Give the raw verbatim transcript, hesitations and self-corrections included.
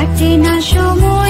काटे ना समय।